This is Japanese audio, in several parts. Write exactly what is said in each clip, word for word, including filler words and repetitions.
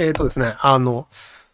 えっとですね、あの、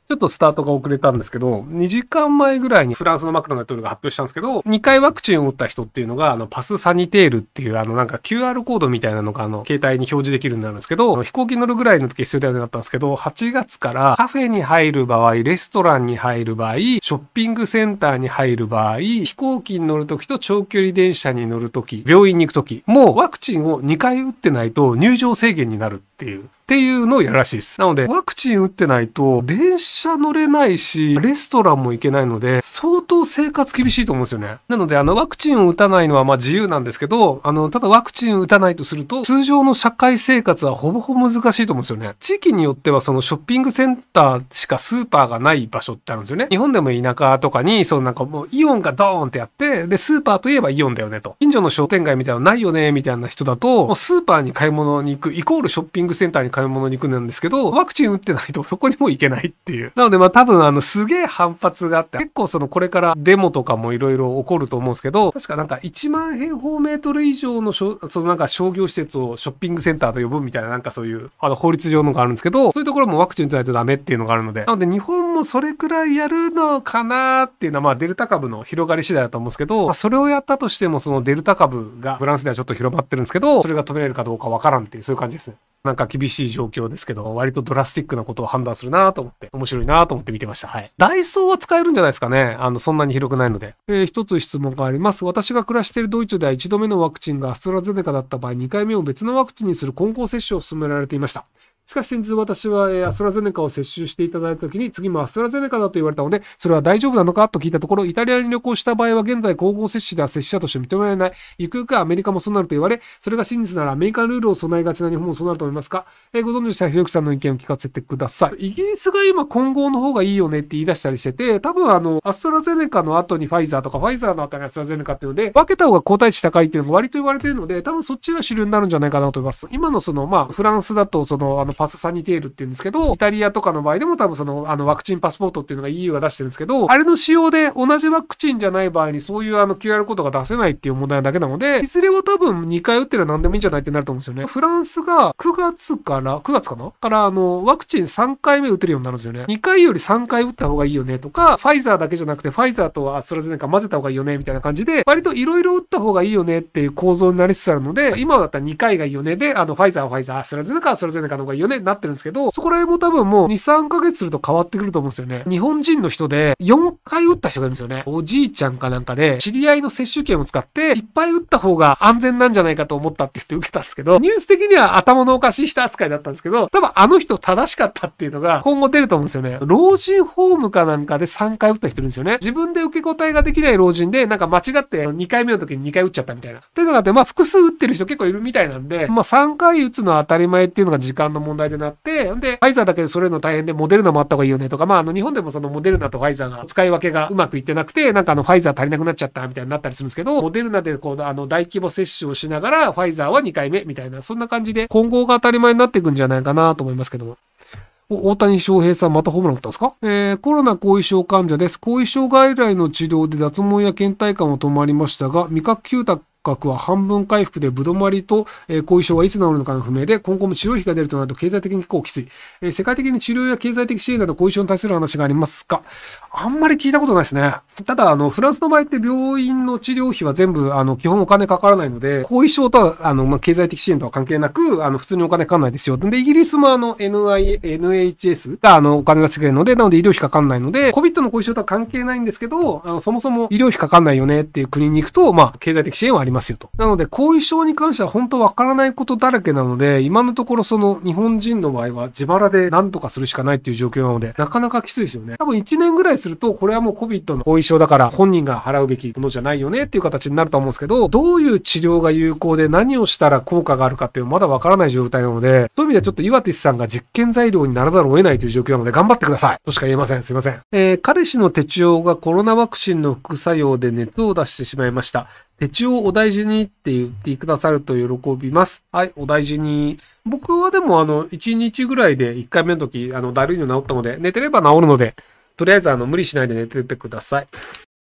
ちょっとスタートが遅れたんですけど、にじかんまえぐらいにフランスのマクロン大統領が発表したんですけど、にかいワクチンを打った人っていうのが、あの、パスサニテールっていう、あの、なんか キューアール コードみたいなのが、あの、携帯に表示できるんであるんですけど、飛行機乗るぐらいの時必要だようになったんですけど、はちがつからカフェに入る場合、レストランに入る場合、ショッピングセンターに入る場合、飛行機に乗る時と長距離電車に乗る時、病院に行く時、もうワクチンをにかい打ってないと入場制限になるっていう。っていうのをやるらしいです。なので、ワクチン打ってないと、電車乗れないし、レストランも行けないので、相当生活厳しいと思うんですよね。なので、あの、ワクチンを打たないのはまあ自由なんですけど、あの、ただワクチン打たないとすると、通常の社会生活はほぼほぼ難しいと思うんですよね。地域によっては、そのショッピングセンターしかスーパーがない場所ってあるんですよね。日本でも田舎とかに、そうなんかもうイオンがドーンってやって、で、スーパーといえばイオンだよねと。近所の商店街みたいなのないよね、みたいな人だと、もうスーパーに買い物に行く、イコールショッピングセンターに買い物に行くんですけど、ワクチン打ってないとそこにも行けないっていう。なのでまあ多分あのすげえ反発があって、結構そのこれからデモとかもいろいろ起こると思うんですけど、確かなんかいちまんへいほうメートル以上のそのなんか商業施設をショッピングセンターと呼ぶみたいななんかそういうあの法律上のがあるんですけど、そういうところもワクチン打たないとダメっていうのがあるので、なので日本もそれくらいやるのかなーっていうのはまあデルタ株の広がり次第だと思うんですけど、まあ、それをやったとしてもそのデルタ株がフランスではちょっと広まってるんですけど、それが止められるかどうかわからんっていうそういう感じですね。なんか厳しい状況ですけど、割とドラスティックなことを判断するなと思って、面白いなと思って見てました。はい。ダイソーは使えるんじゃないですかね。あの、そんなに広くないので。えー、一つ質問があります。私が暮らしているドイツでは一度めのワクチンがアストラゼネカだった場合、にかいめを別のワクチンにする混合接種を進められていました。しかし先日私はアストラゼネカを接種していただいたときに、次もアストラゼネカだと言われたので、それは大丈夫なのかと聞いたところ、イタリアに旅行した場合は現在混合接種では接種者として認められない。ゆくゆくはアメリカもそうなると言われ、それが真実ならアメリカのルールを備えがちな日本もそうなると思いますか？えー、ご存知したひろきさんの意見を聞かせてください。イギリスが今混合の方がいいよねって言い出したりしてて、多分あの、アストラゼネカの後にファイザーとか、ファイザーの後にアストラゼネカっていうので、分けた方が抗体値高いっていうのが割と言われているので、多分そっちが主流になるんじゃないかなと思います。今のその、まあ、フランスだとその、あのパスサニテールって言うんですけど、イタリアとかの場合でも多分その、あの、ワクチンパスポートっていうのが イーユー が出してるんですけど、あれの使用で同じワクチンじゃない場合にそういうあの キューアール コードが出せないっていう問題だけなので、いずれは多分にかい打ってるのは何でもいいんじゃないってなると思うんですよね。フランスがくがつから、くがつかなからあの、ワクチンさんかいめ打てるようになるんですよね。にかいよりさんかい打った方がいいよねとか、ファイザーだけじゃなくてファイザーとアストラゼネカ混ぜた方がいいよねみたいな感じで、割といろいろ打った方がいいよねっていう構造になりつつあるので、今だったらにかいがいいよねで、あの、ファイザーはファイザー、アストラゼネカはアストラゼネカの方がいいよねなってるんですけど、そこら辺も多分もうに、さんかげつすると変わってくると思うんですよね。日本人の人でよんかい打った人がいるんですよね。おじいちゃんかなんかで、知り合いの接種券を使って、いっぱい打った方が安全なんじゃないかと思ったって言って受けたんですけど、ニュース的には頭のおかしい人扱いだったんですけど、多分あの人正しかったっていうのが今後出ると思うんですよね。老人ホームかなんかでさんかい打った人いるんですよね。自分で受け答えができない老人で、なんか間違ってにかいめの時ににかい打っちゃったみたいな。っていうのがあって、まあ複数打ってる人結構いるみたいなんで、まあさんかい打つのは当たり前っていうのが時間の問題でなって、んで、ファイザーだけでそれの大変でモデルナもあった方がいいよねとか、まああの日本でもそのモデルナとファイザーが使い分けがうまくいってなくて、なんかあのファイザー足りなくなっちゃったみたいになったりするんですけど、モデルナでこうあの大規模接種をしながら、ファイザーはにかいめみたいな、そんな感じで混合が当たり前になっていくんじゃないかなと思いますけども。大谷翔平さんまたホームラン打ったんですか？えー、コロナ後遺症患者です。後遺症外来の治療で脱毛や倦怠感を伴いましたが、味覚嗅覚額は半分回復でぶどまりと、えー、後遺症はいつ治るのかの不明で、今後も治療費が出るとなると経済的に結構きつい。えー、世界的に治療や経済的支援など後遺症に対する話がありますか？あんまり聞いたことないですね。ただ、あの、フランスの場合って病院の治療費は全部、あの、基本お金かからないので、後遺症とは、あの、まあ、経済的支援とは関係なく、あの、普通にお金かからないですよ。で、イギリスもあの、エヌエイチエス が、あの、お金出してくれるので、なので医療費かからないので、コビッド の後遺症とは関係ないんですけど、あの、そもそも医療費かからないよねっていう国に行くと、まあ、経済的支援はあります。ますよと。なので、後遺症に関しては本当わからないことだらけなので、今のところその日本人の場合は自腹で何とかするしかないっていう状況なので、なかなかきついですよね。多分いちねんぐらいすると、これはもう コビッド の後遺症だから本人が払うべきものじゃないよねっていう形になると思うんですけど、どういう治療が有効で何をしたら効果があるかっていうのはまだわからない状態なので、そういう意味ではちょっと岩手さんが実験材料にならざるを得ないという状況なので頑張ってください。としか言えません。すいません。えー、彼氏の手帳がコロナワクチンの副作用で熱を出してしまいました。手帳をお大事にって言ってくださると喜びます。はい、お大事に。僕はでもあの、いちにちぐらいでいっかいめの時、あの、だるいの治ったので、寝てれば治るので、とりあえずあの、無理しないで寝ててください。